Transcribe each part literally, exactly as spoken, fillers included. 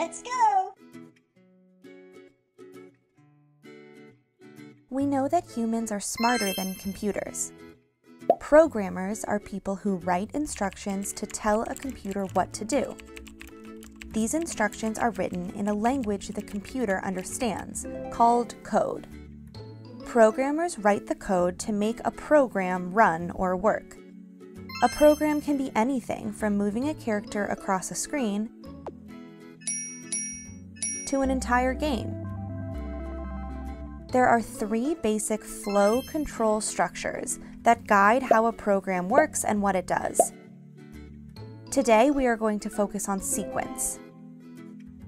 Let's go! We know that humans are smarter than computers. Programmers are people who write instructions to tell a computer what to do. These instructions are written in a language the computer understands, called code. Programmers write the code to make a program run or work. A program can be anything from moving a character across a screen to an entire game. There are three basic flow control structures that guide how a program works and what it does. Today we are going to focus on sequence.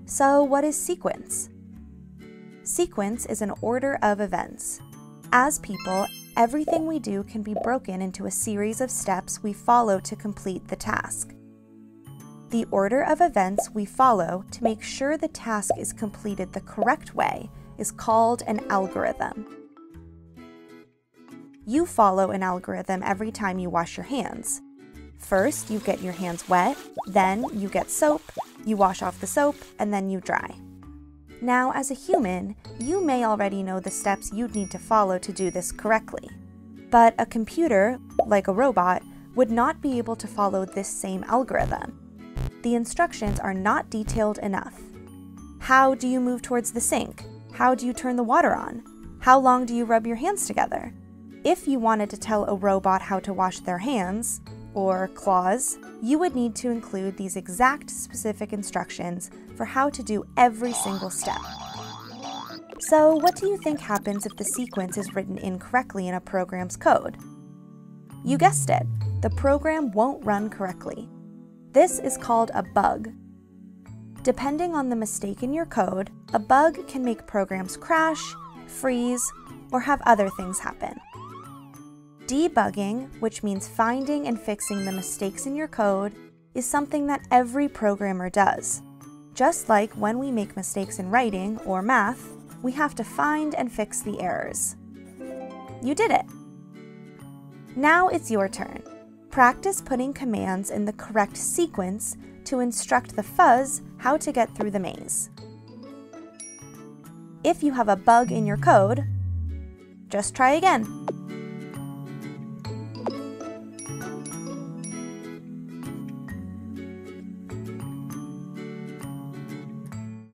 So what is sequence? Sequence is an order of events. As people, everything we do can be broken into a series of steps we follow to complete the task. The order of events we follow to make sure the task is completed the correct way is called an algorithm. You follow an algorithm every time you wash your hands. First, you get your hands wet, then you get soap, you wash off the soap, and then you dry. Now, as a human, you may already know the steps you'd need to follow to do this correctly. But a computer, like a robot, would not be able to follow this same algorithm. The instructions are not detailed enough. How do you move towards the sink? How do you turn the water on? How long do you rub your hands together? If you wanted to tell a robot how to wash their hands, or claws, you would need to include these exact specific instructions for how to do every single step. So what do you think happens if the sequence is written incorrectly in a program's code? You guessed it, the program won't run correctly. This is called a bug. Depending on the mistake in your code, a bug can make programs crash, freeze, or have other things happen. Debugging, which means finding and fixing the mistakes in your code, is something that every programmer does. Just like when we make mistakes in writing or math, we have to find and fix the errors. You did it! Now it's your turn. Practice putting commands in the correct sequence to instruct the fuzz how to get through the maze. If you have a bug in your code, just try again.